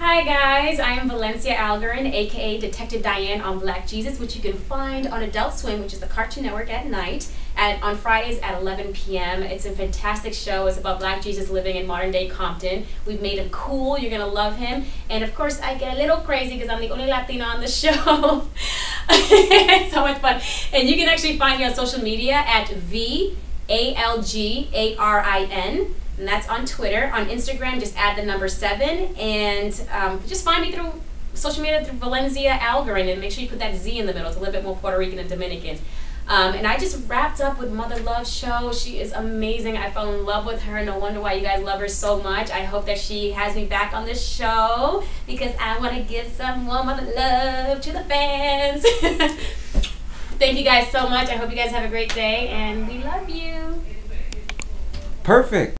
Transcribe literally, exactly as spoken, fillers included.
Hi guys, I am Valenzia Algarin, aka Detective Dianne on Black Jesus, which you can find on Adult Swim, which is the Cartoon Network at night, at, on Fridays at eleven p m It's a fantastic show. It's about Black Jesus living in modern day Compton. We've made him cool, you're gonna love him. And of course I get a little crazy because I'm the only Latina on the show. It's so much fun. And you can actually find me on social media at V A L G A R I N. And that's on Twitter. On Instagram, just add the number seven, and um, just find me through social media through Valenzia Algarin, and make sure you put that Z in the middle. It's a little bit more Puerto Rican and Dominican. Um, and I just wrapped up with Mother Love Show. She is amazing. I fell in love with her. No wonder why you guys love her so much. I hope that she has me back on this show because I want to give some more mother love to the fans. Thank you guys so much. I hope you guys have a great day, and we love you. Perfect.